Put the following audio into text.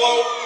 Hello.